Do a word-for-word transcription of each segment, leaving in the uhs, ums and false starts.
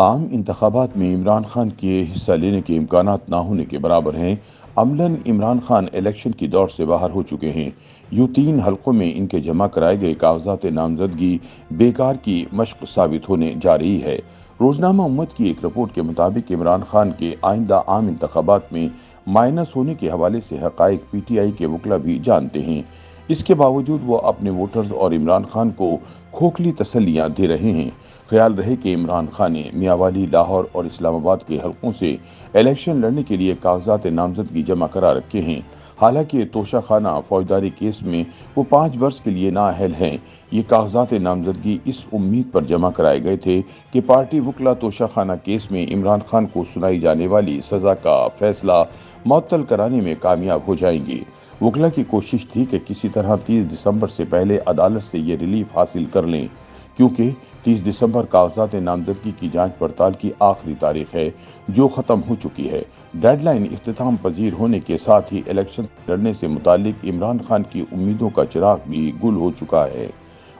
आम इंतखाबात में इमरान खान के हिस्सा लेने के इम्कानात ना होने के बराबर हैं। अमलन इमरान खान इलेक्शन की दौड़ से बाहर हो चुके हैं। यूँ तीन हलकों में इनके जमा कराए गए कागजात नामजदगी बेकार की मशक साबित होने जा रही है। रोजनामा उम्मत की एक रिपोर्ट के मुताबिक इमरान खान के आइंदा आम इंतखाबात में माइनस होने के हवाले से हक़ाइक़ पी टी आई के वकला भी जानते हैं। इसके बावजूद वो अपने वोटर्स और इमरान खान को खोखली तसल्लियाँ दे रहे हैं। ख्याल रहे कि इमरान खान ने मियांवाली, लाहौर और इस्लामाबाद के हलकों से इलेक्शन लड़ने के लिए कागजात नामजदगी जमा करा रखे हैं। हालांकि तोशाखाना फौजदारी केस में वो पाँच वर्ष के लिए नाअहल हैं। ये कागजात नामजदगी इस उम्मीद पर जमा कराए गए थे कि पार्टी वकला तोशाखाना केस में इमरान खान को सुनाई जाने वाली सज़ा का फैसला मुअत्तल कराने में कामयाब हो जाएंगे। वकला की कोशिश थी कि किसी तरह तीस दिसंबर से पहले अदालत से ये रिलीफ हासिल कर लें, क्योंकि तीस दिसंबर कागजात नामजदगी की जांच पड़ताल की आखिरी तारीख है जो ख़त्म हो चुकी है। डेडलाइन इख्तिताम पजीर होने के साथ ही इलेक्शन लड़ने से मुतालिक इमरान खान की उम्मीदों का चिराग भी गुल हो चुका है।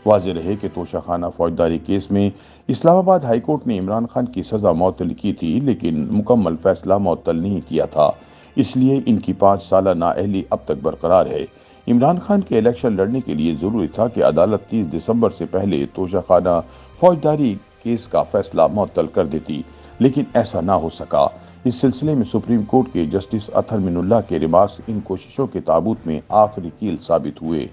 वाज़े रहे कि तोशाखाना फौजदारी केस में इस्लामाबाद हाई कोर्ट ने इमरान खान की सज़ा मुअत्तल की थी, लेकिन मुकम्मल फैसला मुअत्तल नहीं किया था, इसलिए इनकी पाँच साल नाअहली अब तक बरकरार है। इमरान खान के इलेक्शन लड़ने के लिए ज़रूरी था कि अदालत तीस दिसंबर से पहले तोशाखाना फौजदारी केस का फैसला मुअत्तल कर देती, लेकिन ऐसा ना हो सका। इस सिलसिले में सुप्रीम कोर्ट के जस्टिस अथर मिनुल्लाह के रिमार्क्स इन कोशिशों के ताबूत में आखिरी कील साबित हुए,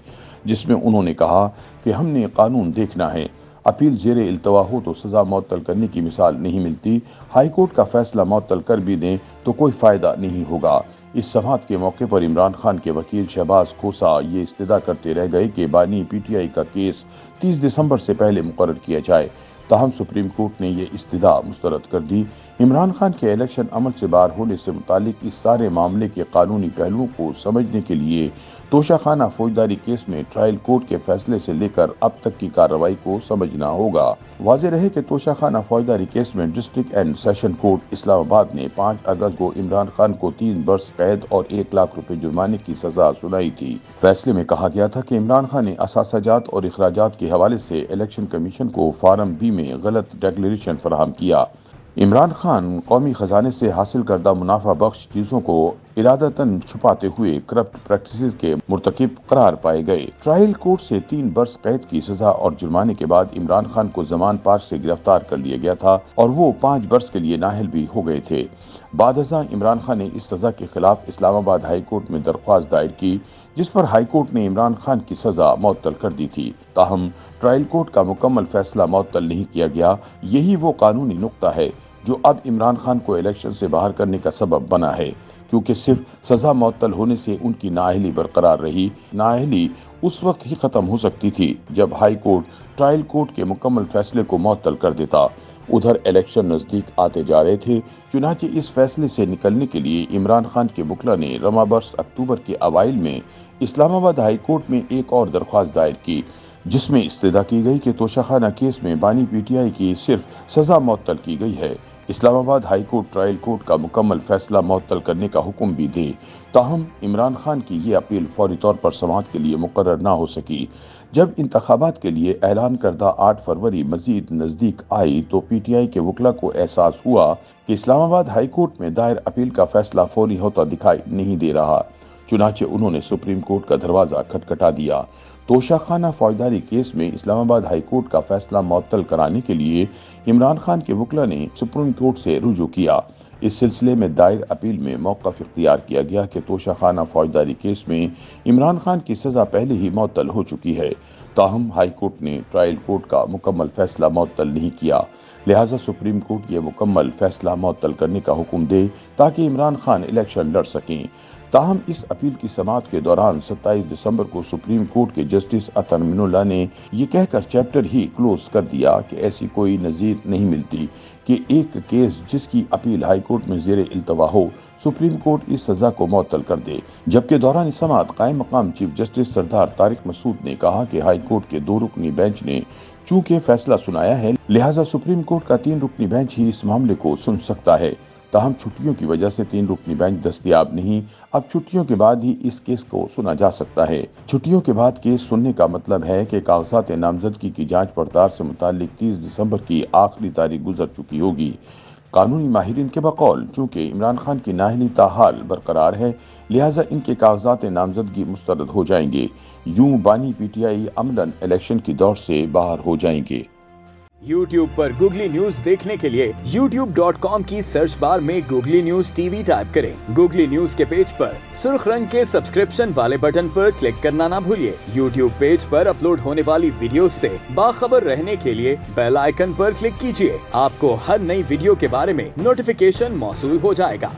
जिसमें उन्होंने कहा कि हमने कानून देखना है। अपील जेरे इल्तवा हो तो सज़ा मुअत्तल करने की मिसाल नहीं मिलती। हाई कोर्ट का फैसला मुअत्तल कर भी दें तो कोई फ़ायदा नहीं होगा। इस समाअत के मौके पर इमरान खान के वकील शहबाज कोसा ये इस्तदा करते रह गए कि बानी पीटीआई का केस तीस दिसंबर से पहले मुकर्रर किया जाए, ताहम सुप्रीम कोर्ट ने यह इस्तदा मुस्तरद कर दी। इमरान खान के इलेक्शन अमल से बाहर होने से मुतालिक इस सारे मामले के कानूनी पहलुओं को समझने के लिए तोशाखाना फौजदारी केस में ट्रायल कोर्ट के फैसले से लेकर अब तक की कार्रवाई को समझना होगा। वाज़ेह रहे कि तोशाखाना फौजदारी केस में district and session court Islamabad ने पाँच अगस्त को इमरान खान को तीन वर्ष कैद और एक लाख रुपए जुर्माने की सजा सुनाई थी। फैसले में कहा गया था कि इमरान खान ने असासाजात और इखराजात के हवाले से इलेक्शन कमीशन को फार्म बी में गलत डिक्लेरेशन फराहम किया। इमरान खान कौमी खजाने से हासिल करदा मुनाफा बख्श चीज़ों को इरादतन छुपाते हुए करप्ट प्रैक्टिसेस के मुर्तकिब करार पाए गए। ट्रायल कोर्ट से तीन वर्ष कैद की सजा और जुर्माने के बाद इमरान खान को जमान पार से गिरफ्तार कर लिया गया था और वो पाँच वर्ष के लिए नाहल भी हो गए थे। बाद हज़ा इमरान खान ने इस सज़ा के खिलाफ इस्लामाबाद हाई कोर्ट में दरख्वास्त दायर की, जिस पर हाई कोर्ट ने इमरान खान की सज़ा मुअत्तल कर दी थी। ताहम ट्रायल कोर्ट का मुकम्मल फैसला मुअत्तल नहीं किया गया। यही वो कानूनी नुक्ता है जो अब इमरान खान को इलेक्शन से बाहर करने का सबब बना है, क्योंकि सिर्फ सज़ा मुअत्तल होने से उनकी नाअहली बरकरार रही। नाअहली उस वक्त ही ख़त्म हो सकती थी जब हाई कोर्ट ट्रायल कोर्ट के मुकम्मल फैसले को मुअत्तल कर देता। उधर इलेक्शन नज़दीक आते जा रहे थे, चुनांचे इस फैसले से निकलने के लिए इमरान खान के वकला ने रमा बरस अक्टूबर के अवाइल में इस्लामाबाद हाई कोर्ट में एक और दरख्वास्त दायर की, जिसमें इस्तदा की गई कि तोशाखाना केस में बानी पीटीआई की सिर्फ सज़ा मुअत्तल की गई है। Islamabad high court trial court का मुकम्मल फैसला मुअत्तल करने का हुक्म भी दे। ताहम इमरान खान की ये अपील फौरी तौर पर समाअत के लिए मुकर्रर ना हो सकी। जब इंतखाबात के लिए ऐलान करदा आठ फरवरी मजीद नज़दीक आई तो पीटीआई के वकला को एहसास हुआ कि इस्लामाबाद हाई कोर्ट में दायर अपील का फैसला फौरी होता दिखाई नहीं दे रहा। चुनांचे उन्होंने सुप्रीम कोर्ट का दरवाज़ा खटखटा दिया। तोशाखाना फौजदारी केस में इस्लामाबाद हाई कोर्ट का फैसला मुअत्तल कराने के लिए इमरान खान के वकला ने सुप्रीम कोर्ट से रुजू किया। इस सिलसिले में दायर अपील में मौक़िफ़ इख्तियार किया गया कि तोशाखाना फौजदारी केस में इमरान खान की सज़ा पहले ही मुअत्तल हो चुकी है। ताहम हाई कोर्ट ने ट्रायल कोर्ट का मुकम्मल फैसला मुअत्तल नहीं किया, लिहाजा सुप्रीम कोर्ट ये मुकम्मल फैसला मुअत्तल करने का हुक्म दे ताकि इमरान खान इलेक्शन लड़ सकें। ताहम इस अपील की समाअत के दौरान सत्ताईस दिसंबर को सुप्रीम कोर्ट के जस्टिस अतर मिनुल्लाह ने यह कहकर चैप्टर ही क्लोज कर दिया कि ऐसी कोई नज़ीर नहीं मिलती कि एक केस जिसकी अपील हाई कोर्ट में जेर इल्तवा हो, सुप्रीम कोर्ट इस सज़ा को मुअत्तल कर दे। जबकि दौरान समाअत कायम मकाम चीफ जस्टिस सरदार तारिक मसूद ने कहा कि हाई कोर्ट के दो रुकनी बेंच ने चूँकि फैसला सुनाया है, लिहाजा सुप्रीम कोर्ट का तीन रुकनी बेंच ही इस मामले को सुन सकता है। ताहम छुट्टियों की वजह से तीन रुकनी बेंच दस्तियाब नहीं। अब छुट्टियों के बाद ही इस केस को सुना जा सकता है। छुट्टियों के बाद केस सुनने का मतलब है कि कागजात नामजदगी की जांच पड़ताल से मुतालिक तीस दिसंबर की आखिरी तारीख गुजर चुकी होगी। कानूनी माहिरीन के बकौल चूँकि इमरान खान की नाहली ताहाल बरकरार है, लिहाजा इनके कागजात नामजदगी मुस्तरद हो जाएंगे। यूं बानी पीटीआई अमलन इलेक्शन की दौड़ से बाहर हो जाएंगे। YouTube पर Googly News देखने के लिए यूट्यूब डॉट कॉम की सर्च बार में Googly News T V type करें। Googly News के पेज पर सुर्ख रंग के सब्सक्रिप्शन वाले बटन पर क्लिक करना ना भूलिए। YouTube पेज पर अपलोड होने वाली वीडियो से बाखबर रहने के लिए बेल आइकन पर क्लिक कीजिए। आपको हर नई वीडियो के बारे में नोटिफिकेशन मौसूल हो जाएगा।